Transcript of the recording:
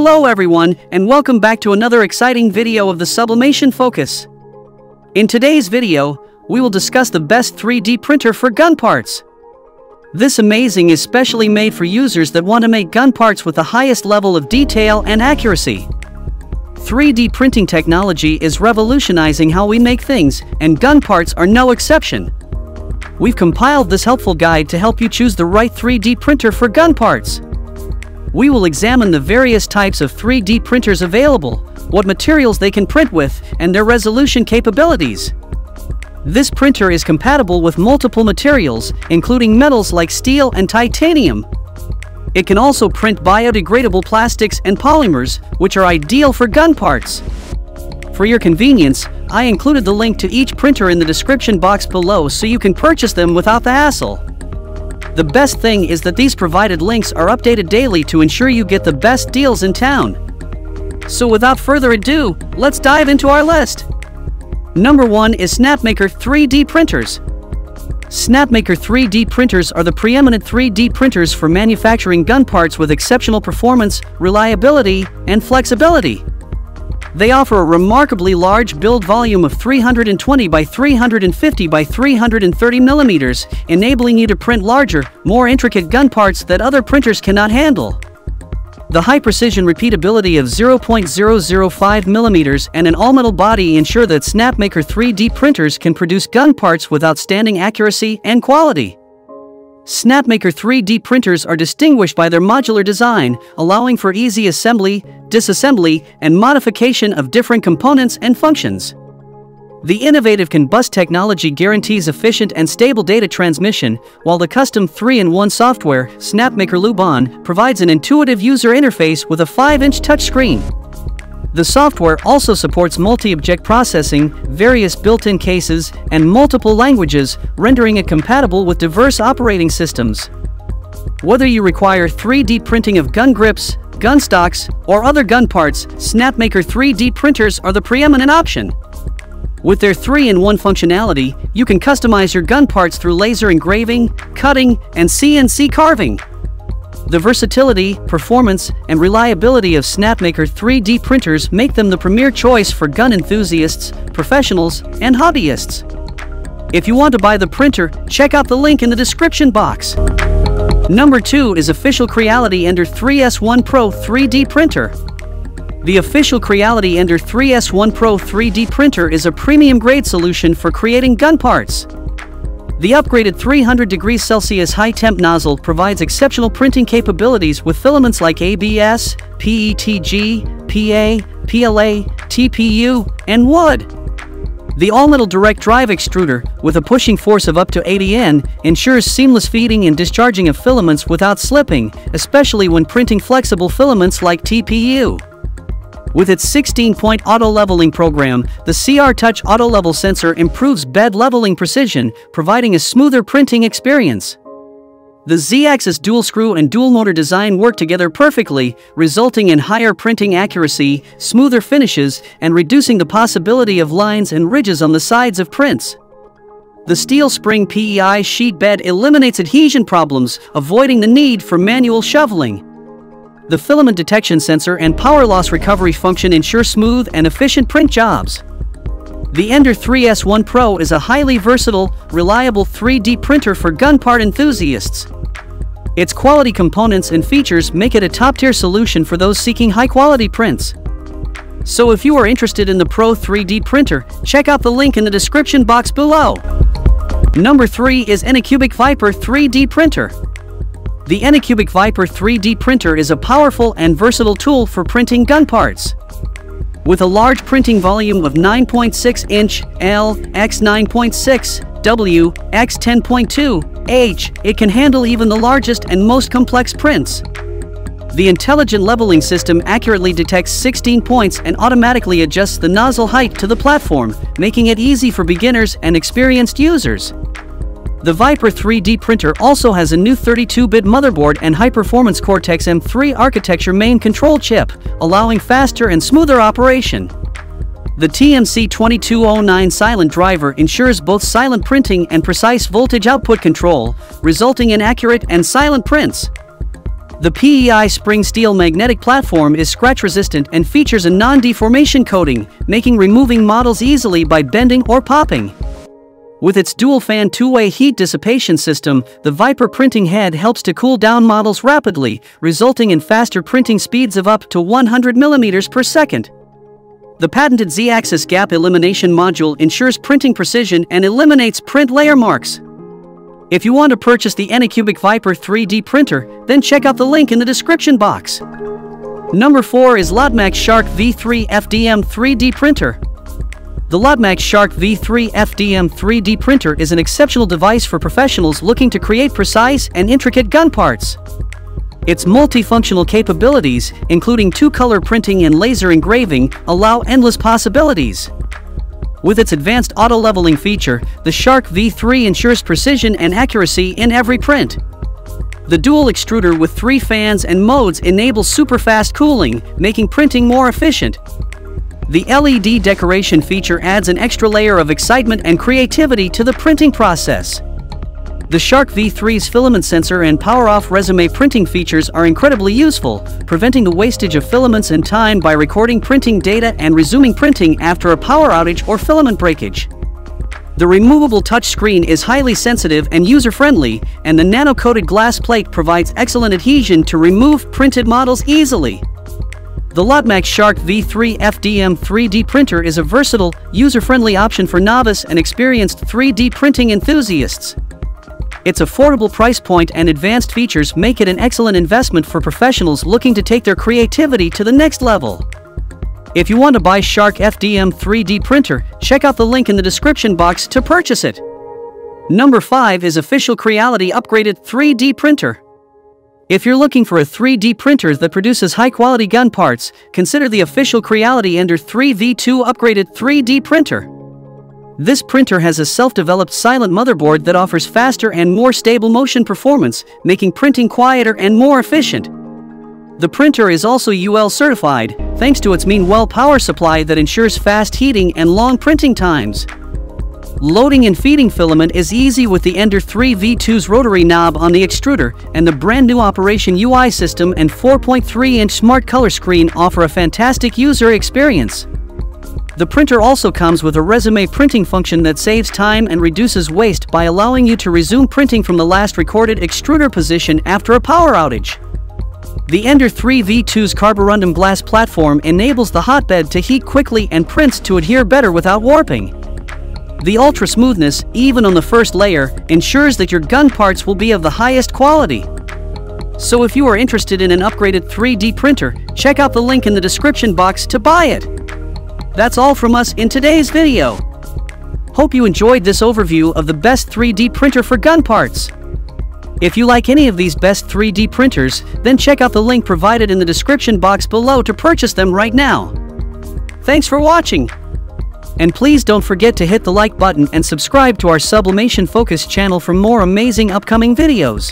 Hello everyone, and welcome back to another exciting video of the Sublimation Focus. In today's video, we will discuss the best 3D printer for gun parts. This amazing is specially made for users that want to make gun parts with the highest level of detail and accuracy. 3D printing technology is revolutionizing how we make things, and gun parts are no exception. We've compiled this helpful guide to help you choose the right 3D printer for gun parts. We will examine the various types of 3D printers available, what materials they can print with, and their resolution capabilities. This printer is compatible with multiple materials, including metals like steel and titanium. It can also print biodegradable plastics and polymers, which are ideal for gun parts. For your convenience, I included the link to each printer in the description box below so you can purchase them without the hassle. The best thing is that these provided links are updated daily to ensure you get the best deals in town. So without further ado, let's dive into our list. Number 1 is Snapmaker 3D printers. Snapmaker 3D printers are the preeminent 3D printers for manufacturing gun parts with exceptional performance, reliability, and flexibility. They offer a remarkably large build volume of 320 by 350 by 330 millimeters, enabling you to print larger, more intricate gun parts that other printers cannot handle. The high-precision repeatability of 0.005 millimeters and an all-metal body ensure that Snapmaker 3D printers can produce gun parts with outstanding accuracy and quality. Snapmaker 3D printers are distinguished by their modular design, allowing for easy assembly, disassembly, and modification of different components and functions. The innovative CAN-bus technology guarantees efficient and stable data transmission, while the custom 3-in-1 software, Snapmaker Luban, provides an intuitive user interface with a 5-inch touchscreen. The software also supports multi-object processing, various built-in cases, and multiple languages, rendering it compatible with diverse operating systems. Whether you require 3D printing of gun grips, gun stocks, or other gun parts, Snapmaker 3D printers are the preeminent option. With their 3-in-1 functionality, you can customize your gun parts through laser engraving, cutting, and CNC carving. The versatility, performance, and reliability of Snapmaker 3D printers make them the premier choice for gun enthusiasts, professionals, and hobbyists. If you want to buy the printer, check out the link in the description box. Number 2 is official Creality Ender 3S1 Pro 3D printer. The official Creality Ender 3S1 Pro 3D printer is a premium-grade solution for creating gun parts. The upgraded 300 degrees Celsius high-temp nozzle provides exceptional printing capabilities with filaments like ABS, PETG, PA, PLA, TPU, and wood. The all-metal direct drive extruder, with a pushing force of up to 80 N, ensures seamless feeding and discharging of filaments without slipping, especially when printing flexible filaments like TPU. With its 16-point auto-leveling program, the CR-Touch auto-level sensor improves bed leveling precision, providing a smoother printing experience. The Z-axis dual screw and dual motor design work together perfectly, resulting in higher printing accuracy, smoother finishes, and reducing the possibility of lines and ridges on the sides of prints. The steel spring PEI sheet bed eliminates adhesion problems, avoiding the need for manual shoveling. The filament detection sensor and power loss recovery function ensure smooth and efficient print jobs. The Ender 3S1 Pro is a highly versatile, reliable 3D printer for gun part enthusiasts. Its quality components and features make it a top-tier solution for those seeking high-quality prints. So if you are interested in the Pro 3D printer, check out the link in the description box below. Number 3 is Anycubic Vyper 3D printer. The Anycubic Vyper 3D printer is a powerful and versatile tool for printing gun parts. With a large printing volume of 9.6-inch L x 9.6 W x 10.2 H, it can handle even the largest and most complex prints. The intelligent leveling system accurately detects 16 points and automatically adjusts the nozzle height to the platform, making it easy for beginners and experienced users. The Vyper 3D printer also has a new 32-bit motherboard and high-performance Cortex M3 architecture main control chip, allowing faster and smoother operation. The TMC2209 silent driver ensures both silent printing and precise voltage output control, resulting in accurate and silent prints. The PEI spring steel magnetic platform is scratch-resistant and features a non-deformation coating, making removing models easily by bending or popping. With its dual-fan two-way heat dissipation system, the Vyper printing head helps to cool down models rapidly, resulting in faster printing speeds of up to 100 mm per second. The patented Z-axis gap elimination module ensures printing precision and eliminates print layer marks. If you want to purchase the Anycubic Vyper 3D printer, then check out the link in the description box. Number 4 is LOTMAXX Shark V3 FDM 3D printer. The LOTMAXX Shark V3 FDM 3D printer is an exceptional device for professionals looking to create precise and intricate gun parts. Its multifunctional capabilities, including two-color printing and laser engraving, allow endless possibilities. With its advanced auto-leveling feature, the Shark V3 ensures precision and accuracy in every print. The dual extruder with 3 fans and modes enables super-fast cooling, making printing more efficient. The LED decoration feature adds an extra layer of excitement and creativity to the printing process. The Shark V3's filament sensor and power-off resume printing features are incredibly useful, preventing the wastage of filaments and time by recording printing data and resuming printing after a power outage or filament breakage. The removable touchscreen is highly sensitive and user-friendly, and the nano-coated glass plate provides excellent adhesion to remove printed models easily. The LOTMAXX Shark V3 FDM 3D printer is a versatile, user-friendly option for novice and experienced 3D printing enthusiasts. Its affordable price point and advanced features make it an excellent investment for professionals looking to take their creativity to the next level. If you want to buy Shark FDM 3D printer, check out the link in the description box to purchase it. Number 5 is official Creality upgraded 3D printer. If you're looking for a 3D printer that produces high-quality gun parts, consider the official Creality Ender 3 V2 upgraded 3D printer. This printer has a self-developed silent motherboard that offers faster and more stable motion performance, making printing quieter and more efficient. The printer is also UL certified, thanks to its mean-well power supply that ensures fast heating and long printing times. Loading and feeding filament is easy with the Ender 3 V2's rotary knob on the extruder, and the brand-new Operation UI system and 4.3-inch smart color screen offer a fantastic user experience. The printer also comes with a resume printing function that saves time and reduces waste by allowing you to resume printing from the last recorded extruder position after a power outage. The Ender 3 V2's carborundum glass platform enables the hotbed to heat quickly and prints to adhere better without warping. The ultra smoothness, even on the first layer, ensures that your gun parts will be of the highest quality. So if you are interested in an upgraded 3D printer, check out the link in the description box to buy it. That's all from us in today's video. Hope you enjoyed this overview of the best 3D printer for gun parts. If you like any of these best 3D printers, then check out the link provided in the description box below to purchase them right now. Thanks for watching. And please don't forget to hit the like button and subscribe to our Sublimation Focus channel for more amazing upcoming videos.